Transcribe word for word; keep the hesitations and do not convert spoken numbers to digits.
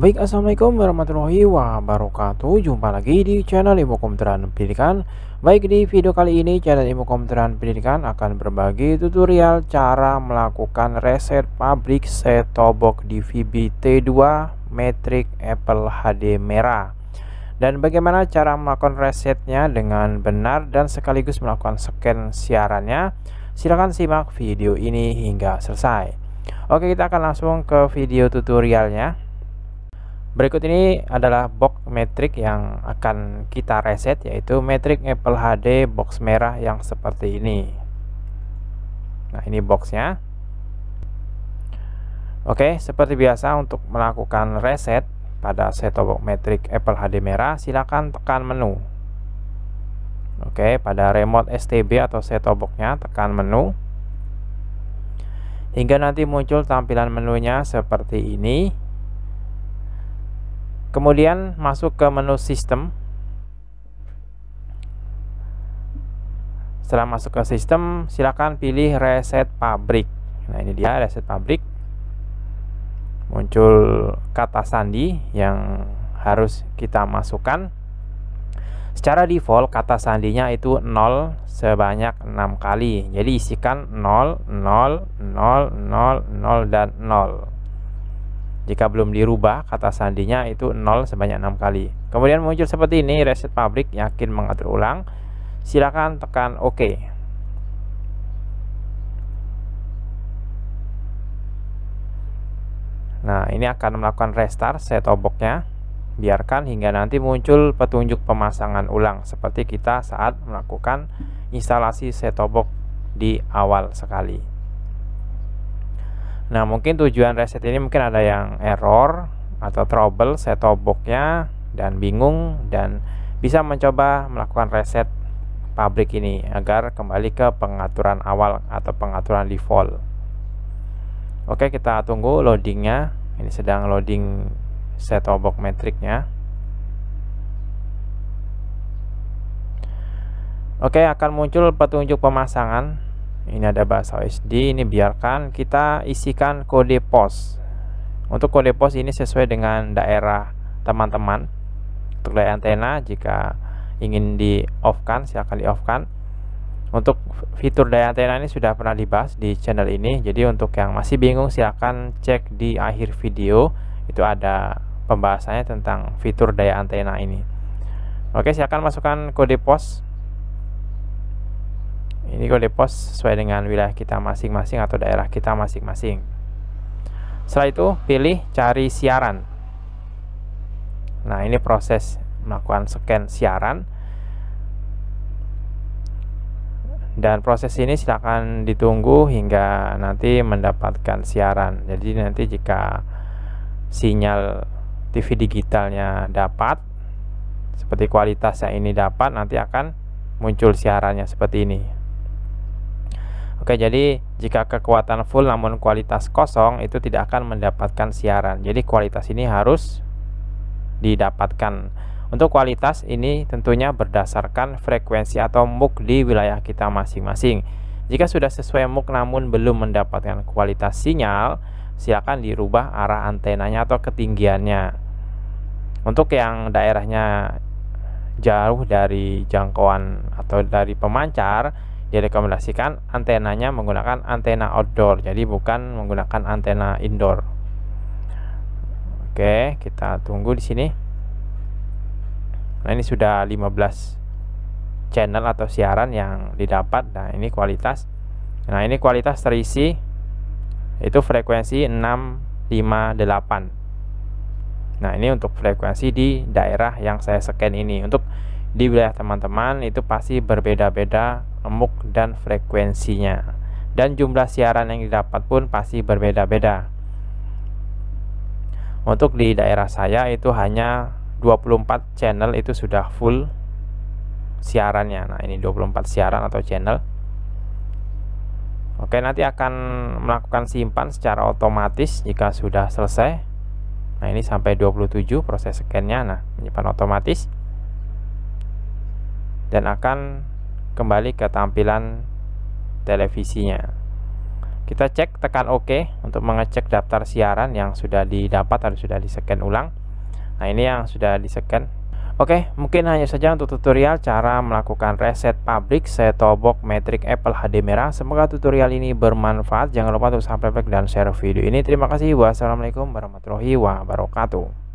Baik, assalamualaikum warahmatullahi wabarakatuh. Jumpa lagi di channel Ilmu Komputer dan Pendidikan. Baik, di video kali ini channel Ilmu Komputer dan Pendidikan akan berbagi tutorial cara melakukan reset pabrik set top box D V B T dua Matrix Apple H D merah, dan bagaimana cara melakukan resetnya dengan benar dan sekaligus melakukan scan siarannya. Silahkan simak video ini hingga selesai. Oke, kita akan langsung ke video tutorialnya. Berikut ini adalah box Matrix yang akan kita reset, yaitu Matrix Apple H D box merah yang seperti ini. Nah, ini boxnya. Oke, seperti biasa untuk melakukan reset pada set-top box Matrix Apple H D merah, silakan tekan menu. Oke, pada remote S T B atau set-top box-nya tekan menu hingga nanti muncul tampilan menunya seperti ini. Kemudian masuk ke menu sistem. Setelah masuk ke sistem, silakan pilih reset pabrik. Nah, ini dia reset pabrik. Muncul kata sandi yang harus kita masukkan. Secara default kata sandinya itu nol sebanyak enam kali. Jadi isikan nol, nol, nol, nol, nol dan nol. Jika belum dirubah kata sandinya itu nol sebanyak enam kali. Kemudian muncul seperti ini, reset pabrik, yakin mengatur ulang. Silakan tekan OK. Nah, ini akan melakukan restart set-top box-nya. Biarkan hingga nanti muncul petunjuk pemasangan ulang seperti kita saat melakukan instalasi set-top box di awal sekali. Nah, mungkin tujuan reset ini mungkin ada yang error atau trouble set-top box-nya dan bingung, dan bisa mencoba melakukan reset pabrik ini agar kembali ke pengaturan awal atau pengaturan default. Oke, kita tunggu loadingnya. Ini sedang loading set-top box Matrix-nya. Oke, akan muncul petunjuk pemasangan. Ini ada bahasa O S D, ini biarkan kita isikan kode pos. Untuk kode pos ini sesuai dengan daerah teman-teman. Untuk daerah antena, jika ingin di-off-kan, silakan di-off-kan. Untuk fitur daerah antena ini sudah pernah dibahas di channel ini. Jadi untuk yang masih bingung, silakan cek di akhir video. Itu ada pembahasannya tentang fitur daerah antena ini. Oke, silakan masukkan kode pos. Ini kode pos sesuai dengan wilayah kita masing-masing atau daerah kita masing-masing. Setelah itu pilih cari siaran. Nah, ini proses melakukan scan siaran. Dan proses ini silakan ditunggu hingga nanti mendapatkan siaran. Jadi nanti jika sinyal T V digitalnya dapat, seperti kualitasnya ini dapat, nanti akan muncul siarannya seperti ini. Oke, jadi jika kekuatan full namun kualitas kosong, itu tidak akan mendapatkan siaran. Jadi kualitas ini harus didapatkan. Untuk kualitas ini tentunya berdasarkan frekuensi atau M O O C di wilayah kita masing-masing. Jika sudah sesuai M O O C namun belum mendapatkan kualitas sinyal, silakan dirubah arah antenanya atau ketinggiannya. Untuk yang daerahnya jauh dari jangkauan atau dari pemancar, direkomendasikan antenanya menggunakan antena outdoor, jadi bukan menggunakan antena indoor. Oke, kita tunggu di sini. Nah, ini sudah lima belas channel atau siaran yang didapat. Nah, ini kualitas. Nah, ini kualitas terisi itu frekuensi enam lima delapan. Nah, ini untuk frekuensi di daerah yang saya scan ini. Untuk di wilayah teman-teman itu pasti berbeda-beda M O O C dan frekuensinya, dan jumlah siaran yang didapat pun pasti berbeda-beda. Untuk di daerah saya itu hanya dua puluh empat channel itu sudah full siarannya. Nah, ini dua puluh empat siaran atau channel. Oke, nanti akan melakukan simpan secara otomatis jika sudah selesai. Nah, ini sampai dua puluh tujuh proses scan-nya. Nah, menyimpan otomatis dan akan kembali ke tampilan televisinya. Kita cek, tekan OK untuk mengecek daftar siaran yang sudah didapat atau sudah di-scan ulang. Nah, ini yang sudah di-scan. Oke, mungkin hanya saja untuk tutorial cara melakukan reset pabrik setobok Matrix Apple H D merah. Semoga tutorial ini bermanfaat. Jangan lupa untuk subscribe dan share video ini. Terima kasih. Wassalamualaikum warahmatullahi wabarakatuh.